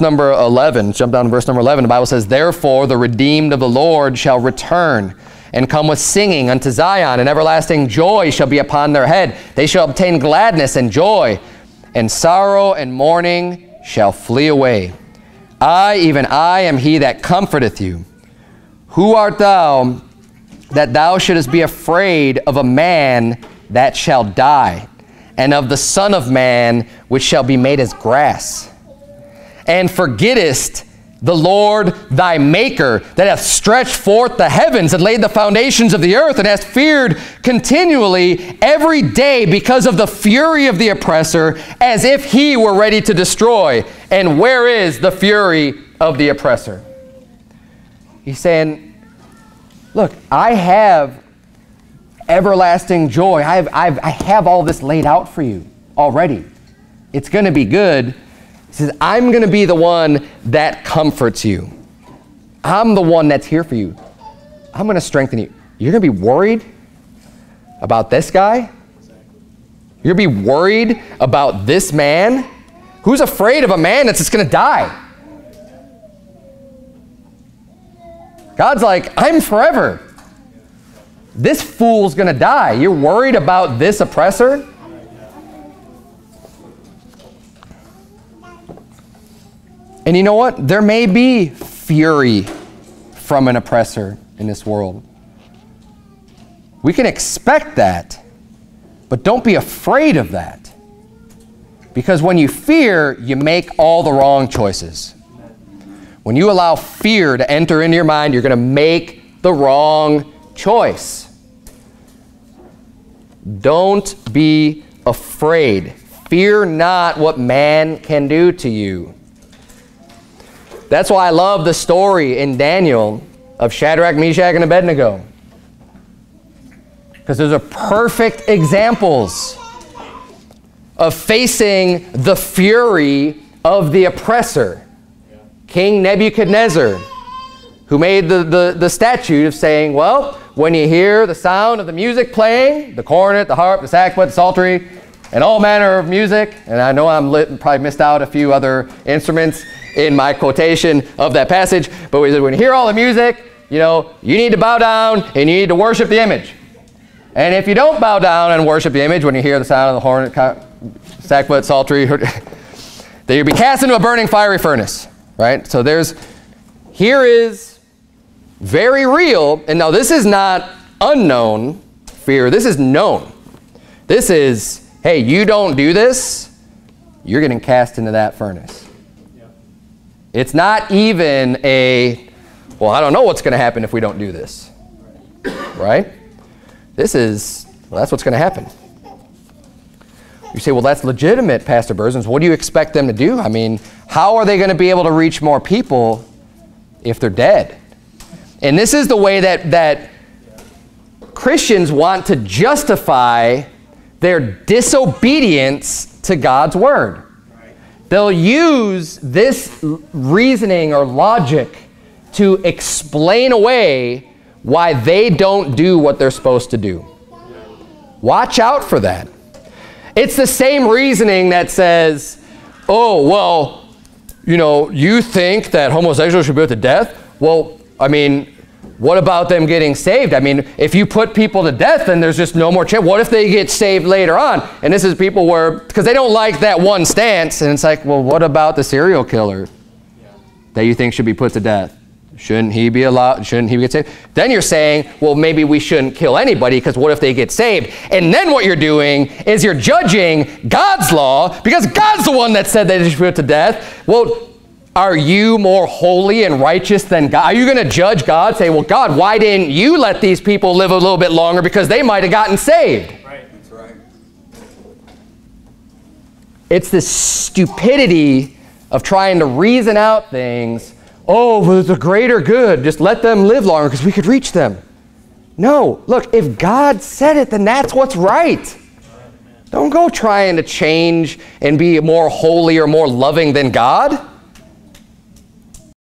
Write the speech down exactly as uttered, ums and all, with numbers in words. verse number eleven. Jump down to verse number eleven. The Bible says, therefore the redeemed of the Lord shall return and come with singing unto Zion, and everlasting joy shall be upon their head. They shall obtain gladness and joy, and sorrow and mourning shall flee away. I, even I, am he that comforteth you. Who art thou that thou shouldest be afraid of a man that shall die, and of the Son of Man which shall be made as grass? And forgettest the Lord thy Maker, that hath stretched forth the heavens and laid the foundations of the earth, and hast feared continually every day because of the fury of the oppressor, as if he were ready to destroy. And where is the fury of the oppressor? He's saying, look, I have everlasting joy. I have, I've, I have all this laid out for you already. It's going to be good. He says, I'm going to be the one that comforts you. I'm the one that's here for you. I'm going to strengthen you. You're going to be worried about this guy? You're going to be worried about this man? Who's afraid of a man that's just going to die? God's like, I'm forever. This fool's going to die. You're worried about this oppressor? And you know what? There may be fury from an oppressor in this world. We can expect that, but don't be afraid of that. Because when you fear, you make all the wrong choices. When you allow fear to enter into your mind, you're going to make the wrong choice. Don't be afraid. Fear not what man can do to you. That's why I love the story in Daniel of Shadrach, Meshach, and Abednego. Because those are perfect examples of facing the fury of the oppressor. Yeah. King Nebuchadnezzar, who made the, the, the statute of saying, well, when you hear the sound of the music playing, the cornet, the harp, the sackbut, the psaltery, and all manner of music, and I know I'm lit, probably missed out a few other instruments in my quotation of that passage, but we said, when you hear all the music, you know, you need to bow down and you need to worship the image. And if you don't bow down and worship the image when you hear the sound of the horn, sackbut, psaltery, that you'll be cast into a burning fiery furnace, right? So there's, here is very real, and now this is not unknown fear, this is known. This is, hey, you don't do this, you're getting cast into that furnace. It's not even a, well, I don't know what's going to happen if we don't do this, right? This is, well, that's what's going to happen. You say, well, that's legitimate, Pastor Berzins. What do you expect them to do? I mean, how are they going to be able to reach more people if they're dead? And this is the way that, that Christians want to justify their disobedience to God's word. They'll use this reasoning or logic to explain away why they don't do what they're supposed to do. Watch out for that. It's the same reasoning that says, oh, well, you know, you think that homosexuals should be put to death? Well, I mean, what about them getting saved? I mean, if you put people to death, then there's just no more chance. What if they get saved later on? And this is people where, because they don't like that one stance, and it's like, well, what about the serial killer that you think should be put to death? Shouldn't he be allowed? Shouldn't he get saved? Then you're saying, well, maybe we shouldn't kill anybody, because what if they get saved? And then what you're doing is you're judging God's law, because God's the one that said they should be put to death. Well, are you more holy and righteous than God? Are you going to judge God? Say, well, God, why didn't you let these people live a little bit longer, because they might have gotten saved? Right, that's right. It's this stupidity of trying to reason out things. Oh, well, the greater good. Just let them live longer because we could reach them. No, look, if God said it, then that's what's right. Don't go trying to change and be more holy or more loving than God.